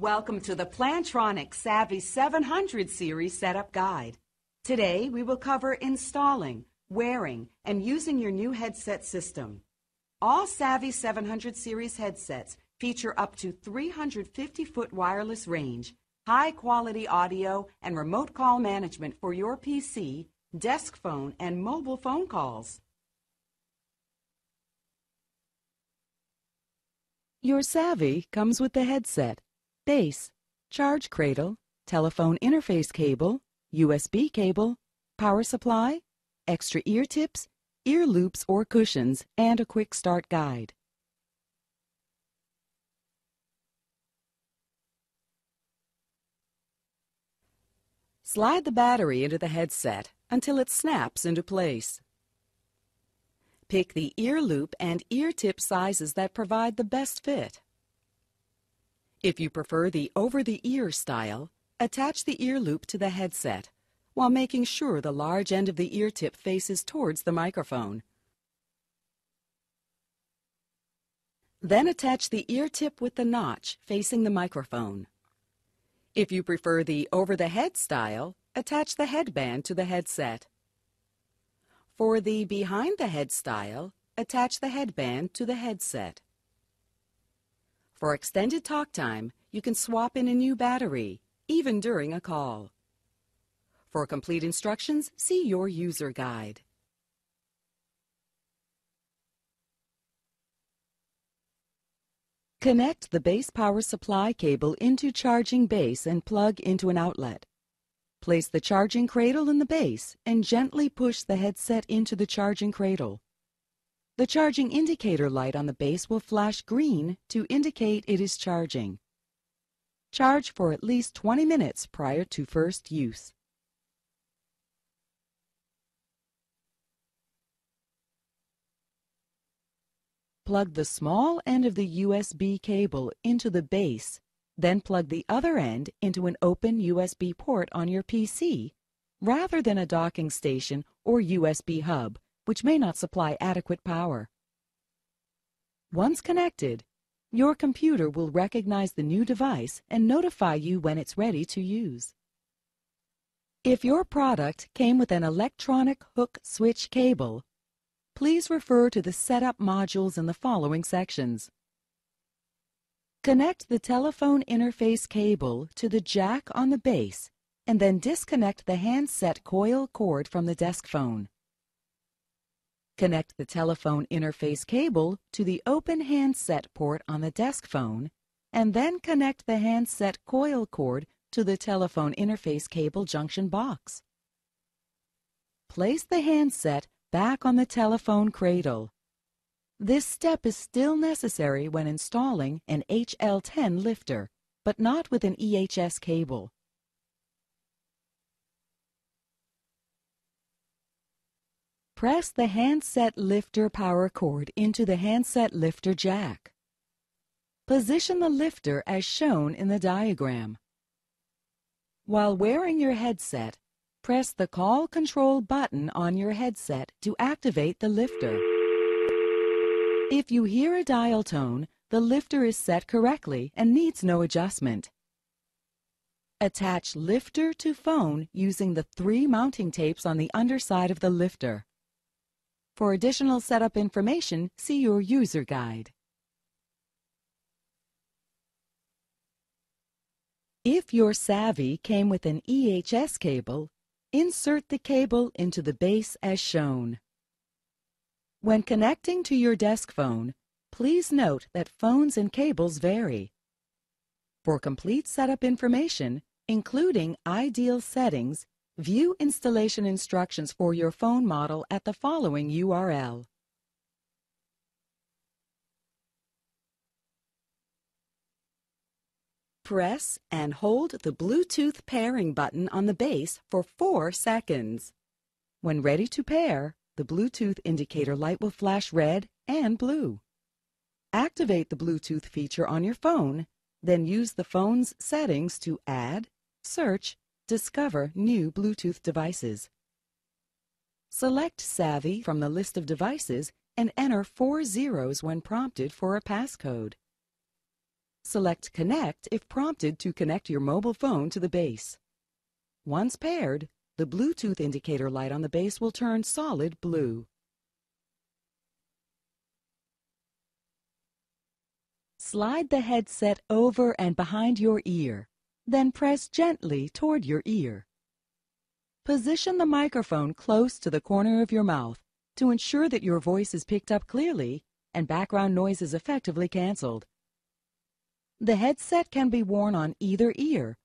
Welcome to the Plantronics Savi 700 Series Setup Guide. Today we will cover installing, wearing, and using your new headset system. All Savi 700 Series headsets feature up to 350-foot wireless range, high-quality audio, and remote call management for your PC, desk phone, and mobile phone calls. Your Savi comes with the headset, base, charge cradle, telephone interface cable, USB cable, power supply, extra ear tips, ear loops or cushions, and a quick start guide. Slide the battery into the headset until it snaps into place. Pick the ear loop and ear tip sizes that provide the best fit. If you prefer the over-the-ear style, attach the ear loop to the headset while making sure the large end of the ear tip faces towards the microphone. Then attach the ear tip with the notch facing the microphone. If you prefer the over-the-head style, attach the headband to the headset. For the behind-the-head style, attach the headband to the headset. For extended talk time, you can swap in a new battery, even during a call. For complete instructions, see your user guide. Connect the base power supply cable into charging base and plug into an outlet. Place the charging cradle in the base and gently push the headset into the charging cradle. The charging indicator light on the base will flash green to indicate it is charging. Charge for at least 20 minutes prior to first use. Plug the small end of the USB cable into the base, then plug the other end into an open USB port on your PC, rather than a docking station or USB hub, which may not supply adequate power. Once connected, your computer will recognize the new device and notify you when it's ready to use. If your product came with an electronic hook switch cable, please refer to the setup modules in the following sections. Connect the telephone interface cable to the jack on the base and then disconnect the handset coil cord from the desk phone. Connect the telephone interface cable to the open handset port on the desk phone, and then connect the handset coil cord to the telephone interface cable junction box. Place the handset back on the telephone cradle. This step is still necessary when installing an HL10 lifter, but not with an EHS cable. Press the handset lifter power cord into the handset lifter jack. Position the lifter as shown in the diagram. While wearing your headset, press the call control button on your headset to activate the lifter. If you hear a dial tone, the lifter is set correctly and needs no adjustment. Attach lifter to phone using the 3 mounting tapes on the underside of the lifter. For additional setup information, see your user guide. If your Savi came with an EHS cable, insert the cable into the base as shown. When connecting to your desk phone, please note that phones and cables vary. For complete setup information, including ideal settings, view installation instructions for your phone model at the following URL. Press and hold the Bluetooth pairing button on the base for 4 seconds. When ready to pair, the Bluetooth indicator light will flash red and blue. Activate the Bluetooth feature on your phone, then use the phone's settings to add, search, discover new Bluetooth devices. Select Savi from the list of devices and enter 4 zeros when prompted for a passcode. Select Connect if prompted to connect your mobile phone to the base. Once paired, the Bluetooth indicator light on the base will turn solid blue. Slide the headset over and behind your ear, then press gently toward your ear. Position the microphone close to the corner of your mouth to ensure that your voice is picked up clearly and background noise is effectively canceled. The headset can be worn on either ear.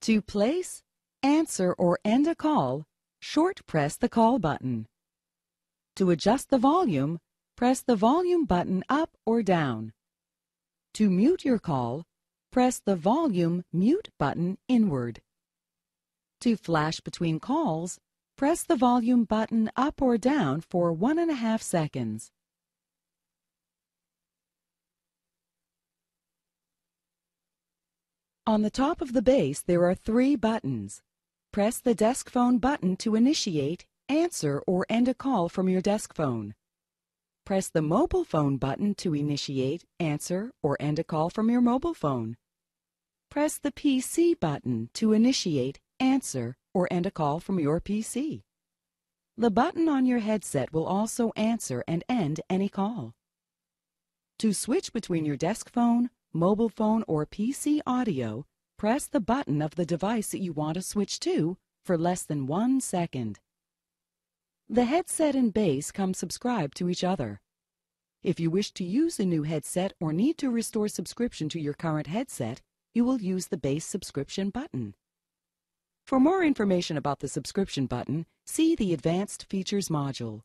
To place, answer, or end a call, short press the call button. To adjust the volume, press the volume button up or down. To mute your call, press the volume mute button inward. To flash between calls, press the volume button up or down for 1.5 seconds. On the top of the base there are 3 buttons. Press the desk phone button to initiate, answer, or end a call from your desk phone. Press the mobile phone button to initiate, answer, or end a call from your mobile phone. Press the PC button to initiate, answer, or end a call from your PC. The button on your headset will also answer and end any call. To switch between your desk phone, mobile phone, or PC audio, press the button of the device that you want to switch to for less than 1 second. The headset and base come subscribed to each other. If you wish to use a new headset or need to restore subscription to your current headset, you will use the base subscription button. For more information about the subscription button, see the Advanced Features module.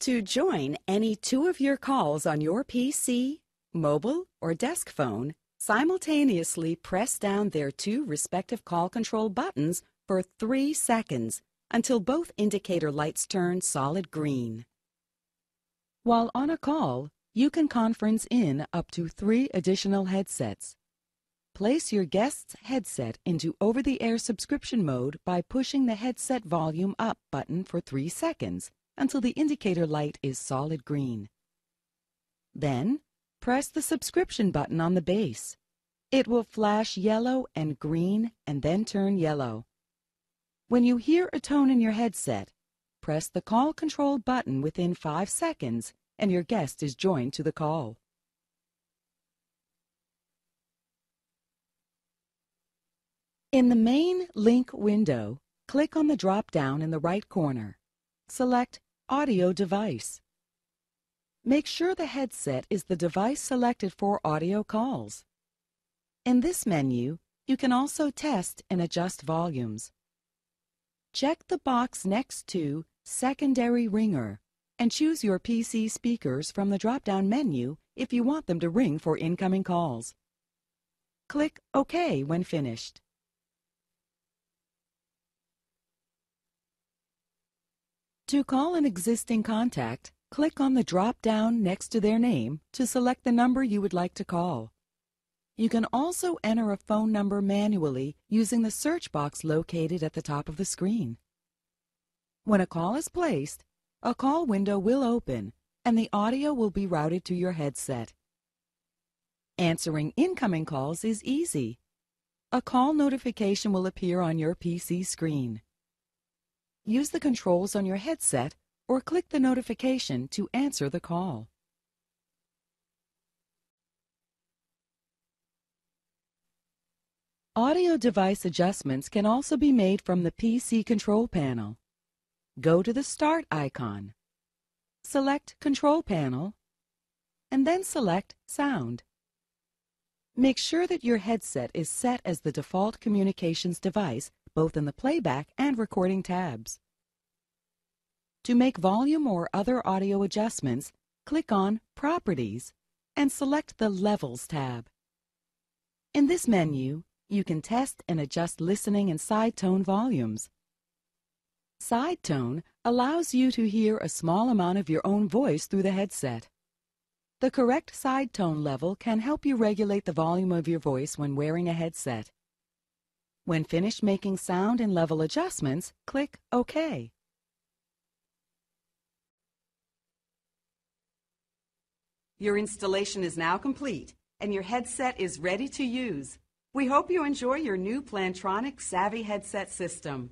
To join any 2 of your calls on your PC, mobile, or desk phone, simultaneously press down their 2 respective call control buttons for 3 seconds until both indicator lights turn solid green. While on a call, you can conference in up to 3 additional headsets. Place your guest's headset into over-the-air subscription mode by pushing the headset volume up button for 3 seconds until the indicator light is solid green. Then, press the subscription button on the base. It will flash yellow and green and then turn yellow. When you hear a tone in your headset, press the call control button within 5 seconds and your guest is joined to the call. In the main link window, click on the drop-down in the right corner. Select Audio Device. Make sure the headset is the device selected for audio calls. In this menu, you can also test and adjust volumes. Check the box next to Secondary Ringer and choose your PC speakers from the drop-down menu if you want them to ring for incoming calls. Click OK when finished. To call an existing contact, click on the drop-down next to their name to select the number you would like to call. You can also enter a phone number manually using the search box located at the top of the screen. When a call is placed, a call window will open and the audio will be routed to your headset. Answering incoming calls is easy. A call notification will appear on your PC screen. Use the controls on your headset or click the notification to answer the call. Audio device adjustments can also be made from the PC control panel. Go to the Start icon, select Control Panel, and then select Sound. Make sure that your headset is set as the default communications device both in the playback and recording tabs. To make volume or other audio adjustments, click on Properties and select the Levels tab. In this menu, you can test and adjust listening and side tone volumes. Side tone allows you to hear a small amount of your own voice through the headset. The correct side tone level can help you regulate the volume of your voice when wearing a headset. When finished making sound and level adjustments, click OK. Your installation is now complete, and your headset is ready to use. We hope you enjoy your new Plantronics Savi headset system.